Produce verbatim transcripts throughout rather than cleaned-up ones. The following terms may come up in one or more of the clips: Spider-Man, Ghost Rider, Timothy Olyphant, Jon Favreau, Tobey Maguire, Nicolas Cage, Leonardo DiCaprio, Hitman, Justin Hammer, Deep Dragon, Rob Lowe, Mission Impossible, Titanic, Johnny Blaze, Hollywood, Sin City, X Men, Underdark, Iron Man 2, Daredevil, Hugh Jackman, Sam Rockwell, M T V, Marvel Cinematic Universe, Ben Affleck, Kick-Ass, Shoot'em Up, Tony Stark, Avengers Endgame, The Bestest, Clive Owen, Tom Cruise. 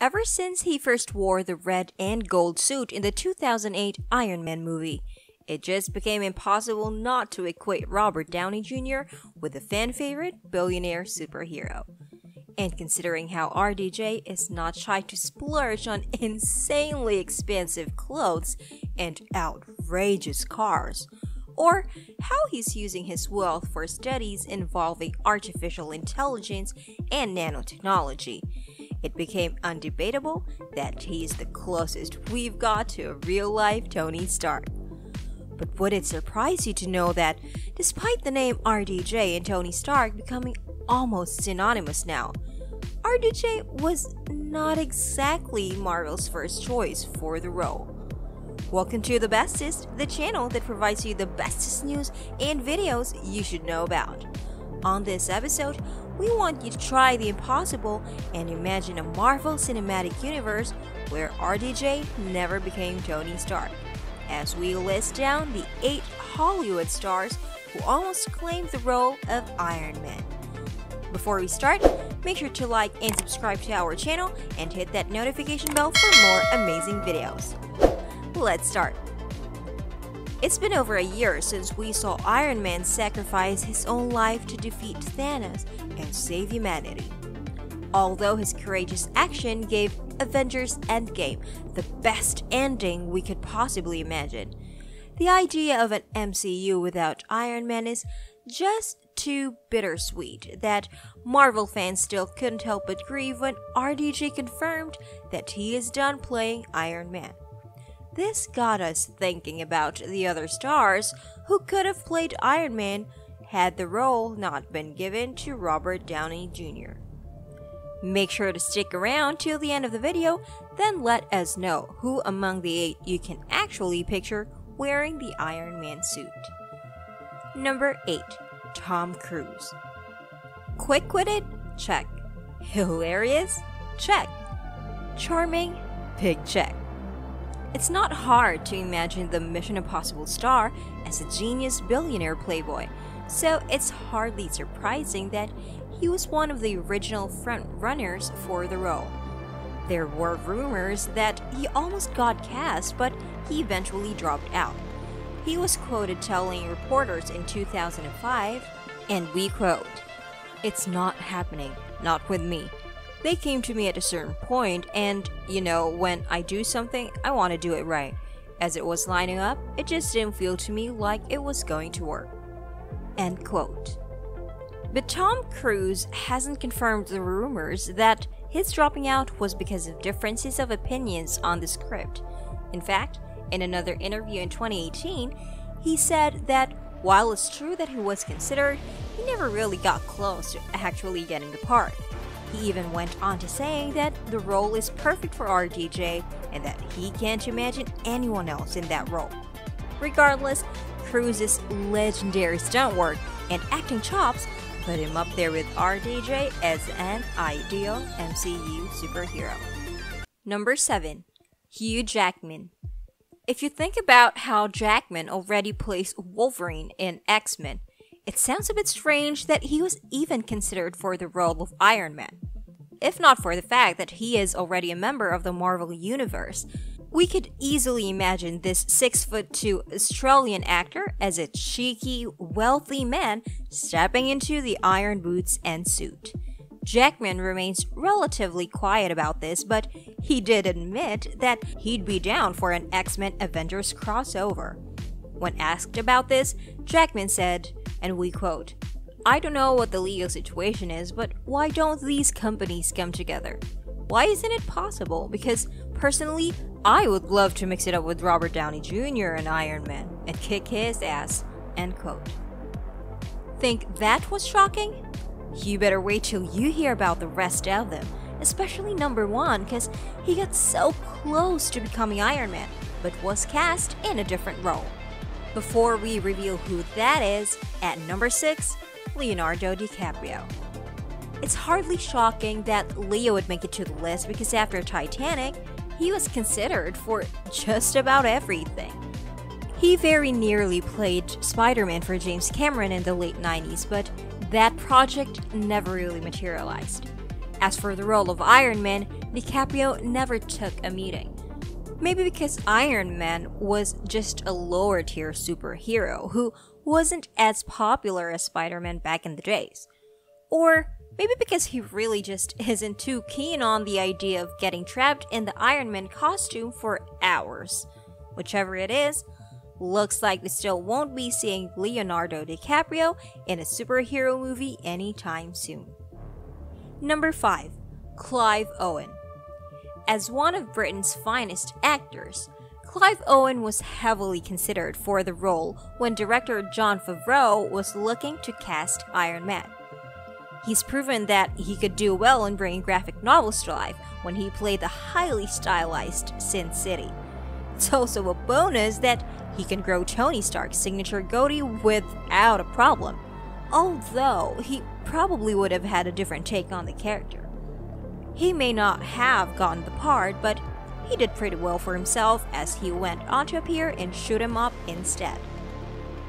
ever since he first wore the red and gold suit in the two thousand eight Iron Man movie. It just became impossible not to equate Robert Downey Junior with a fan favorite billionaire superhero. And considering how R D J is not shy to splurge on insanely expensive clothes and outrageous cars, or how he's using his wealth for studies involving artificial intelligence and nanotechnology, it became undebatable that he's the closest we've got to a real-life Tony Stark. But would it surprise you to know that, despite the name R D J and Tony Stark becoming almost synonymous now, R D J was not exactly Marvel's first choice for the role. Welcome to The Bestest, the channel that provides you the bestest news and videos you should know about. On this episode, we want you to try the impossible and imagine a Marvel Cinematic Universe where R D J never became Tony Stark, as we list down the eight Hollywood stars who almost claimed the role of Iron Man. Before we start, make sure to like and subscribe to our channel and hit that notification bell for more amazing videos. Let's start. It's been over a year since we saw Iron Man sacrifice his own life to defeat Thanos and save humanity. Although his courageous action gave Avengers Endgame the best ending we could possibly imagine, the idea of an M C U without Iron Man is just too bittersweet that Marvel fans still couldn't help but grieve when R D J confirmed that he is done playing Iron Man. This got us thinking about the other stars who could have played Iron Man had the role not been given to Robert Downey Junior Make sure to stick around till the end of the video, then let us know who among the eight you can actually picture wearing the Iron Man suit. Number eight. Tom Cruise. Quick-witted? Check. Hilarious? Check. Charming? Big check. It's not hard to imagine the Mission Impossible star as a genius billionaire playboy, so it's hardly surprising that he was one of the original front-runners for the role. There were rumors that he almost got cast, but he eventually dropped out. He was quoted telling reporters in two thousand five, and we quote, "It's not happening, not with me. They came to me at a certain point, and, you know, when I do something, I want to do it right. As it was lining up, it just didn't feel to me like it was going to work." End quote. But Tom Cruise hasn't confirmed the rumors that his dropping out was because of differences of opinions on the script. In fact, in another interview in twenty eighteen, he said that while it's true that he was considered, he never really got close to actually getting the part. He even went on to saying that the role is perfect for R D J and that he can't imagine anyone else in that role. Regardless, Cruise's legendary stunt work and acting chops put him up there with R D J as an ideal M C U superhero. Number seven. Hugh Jackman. If you think about how Jackman already plays Wolverine in X Men, it sounds a bit strange that he was even considered for the role of Iron Man. If not for the fact that he is already a member of the Marvel Universe, we could easily imagine this six foot two Australian actor as a cheeky, wealthy man stepping into the iron boots and suit. Jackman remains relatively quiet about this, but he did admit that he'd be down for an X Men Avengers crossover. When asked about this, Jackman said, and we quote, "I don't know what the legal situation is, but why don't these companies come together? Why isn't it possible? Because personally, I would love to mix it up with Robert Downey Junior and Iron Man and kick his ass." End quote. Think that was shocking? You better wait till you hear about the rest of them, especially number one, because he got so close to becoming Iron Man, but was cast in a different role. Before we reveal who that is, at number six, Leonardo DiCaprio. It's hardly shocking that Leo would make it to the list because after Titanic, he was considered for just about everything. He very nearly played Spider-Man for James Cameron in the late nineties, but that project never really materialized. As for the role of Iron Man, DiCaprio never took a meeting. Maybe because Iron Man was just a lower tier superhero who wasn't as popular as Spider-Man back in the days. Or maybe because he really just isn't too keen on the idea of getting trapped in the Iron Man costume for hours. Whichever it is, looks like we still won't be seeing Leonardo DiCaprio in a superhero movie anytime soon. Number five. Clive Owen. As one of Britain's finest actors, Clive Owen was heavily considered for the role when director Jon Favreau was looking to cast Iron Man. He's proven that he could do well in bringing graphic novels to life when he played the highly stylized Sin City. It's also a bonus that he can grow Tony Stark's signature goatee without a problem, although he probably would have had a different take on the character. He may not have gotten the part, but he did pretty well for himself as he went on to appear in Shoot'em Up instead.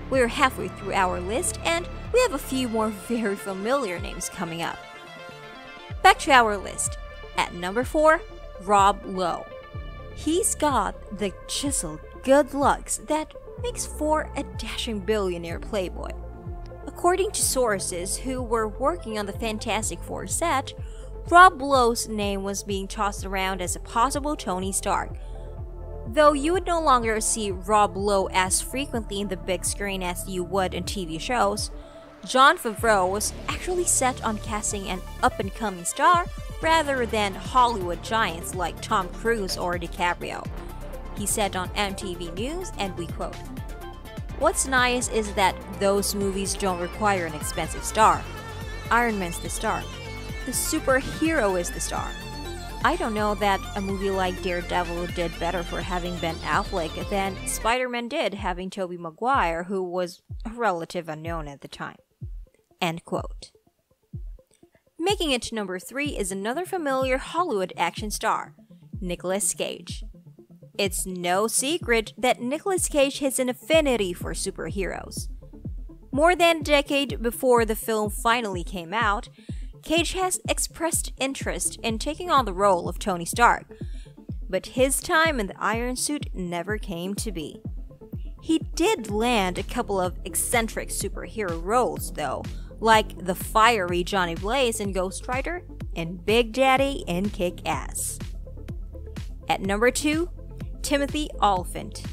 We're halfway through our list, and we have a few more very familiar names coming up. Back to our list. At number four, Rob Lowe. He's got the chiseled good looks that makes for a dashing billionaire playboy. According to sources who were working on the Fantastic Four set, Rob Lowe's name was being tossed around as a possible Tony Stark, though you would no longer see Rob Lowe as frequently in the big screen as you would in T V shows. Jon Favreau was actually set on casting an up-and-coming star rather than Hollywood giants like Tom Cruise or DiCaprio. He said on M T V News, and we quote, "What's nice is that those movies don't require an expensive star. Iron Man's the star. The superhero is the star. I don't know that a movie like Daredevil did better for having Ben Affleck than Spider-Man did having Tobey Maguire, who was a relative unknown at the time." End quote. Making it to number three is another familiar Hollywood action star, Nicolas Cage. It's no secret that Nicolas Cage has an affinity for superheroes. More than a decade before the film finally came out, Cage has expressed interest in taking on the role of Tony Stark, but his time in the Iron Suit never came to be. He did land a couple of eccentric superhero roles, though, like the fiery Johnny Blaze in Ghost Rider and Big Daddy in Kick-Ass. At number two, Timothy Olyphant.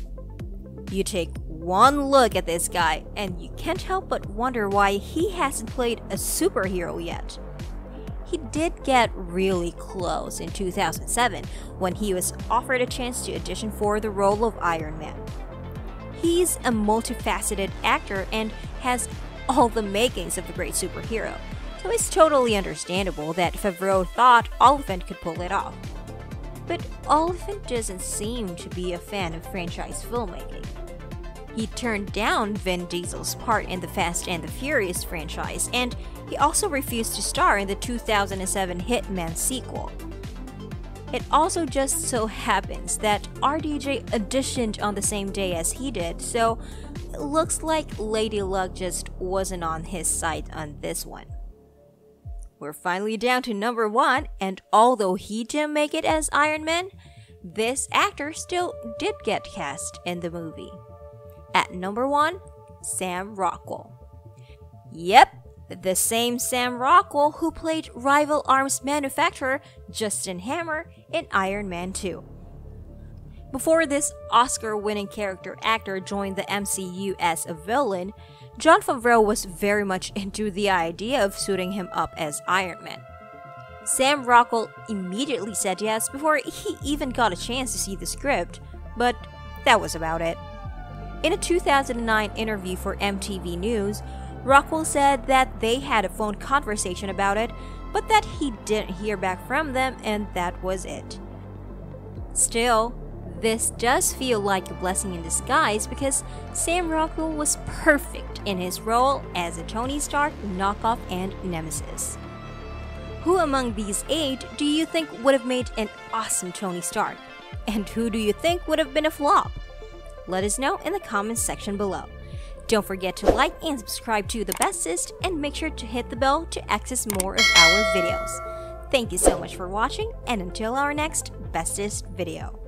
You take one look at this guy and you can't help but wonder why he hasn't played a superhero yet. He did get really close in two thousand seven when he was offered a chance to audition for the role of Iron Man. He's a multifaceted actor and has all the makings of a great superhero, so it's totally understandable that Favreau thought Olyphant could pull it off. But Olyphant doesn't seem to be a fan of franchise filmmaking. He turned down Vin Diesel's part in the Fast and the Furious franchise, and he also refused to star in the two thousand seven Hitman sequel. It also just so happens that R D J auditioned on the same day as he did, so it looks like Lady Luck just wasn't on his side on this one. We're finally down to number one, and although he didn't make it as Iron Man, this actor still did get cast in the movie. At number one, Sam Rockwell. Yep, the same Sam Rockwell who played rival arms manufacturer Justin Hammer in Iron Man two. Before this Oscar-winning character actor joined the M C U as a villain, Jon Favreau was very much into the idea of suiting him up as Iron Man. Sam Rockwell immediately said yes before he even got a chance to see the script, but that was about it. In a two thousand nine interview for M T V News, Rockwell said that they had a phone conversation about it, but that he didn't hear back from them, and that was it. Still, this does feel like a blessing in disguise because Sam Rockwell was perfect in his role as a Tony Stark knockoff and nemesis. Who among these eight do you think would have made an awesome Tony Stark? And who do you think would have been a flop? Let us know in the comments section below. Don't forget to like and subscribe to The Bestest, and make sure to hit the bell to access more of our videos. Thank you so much for watching, and until our next Bestest video.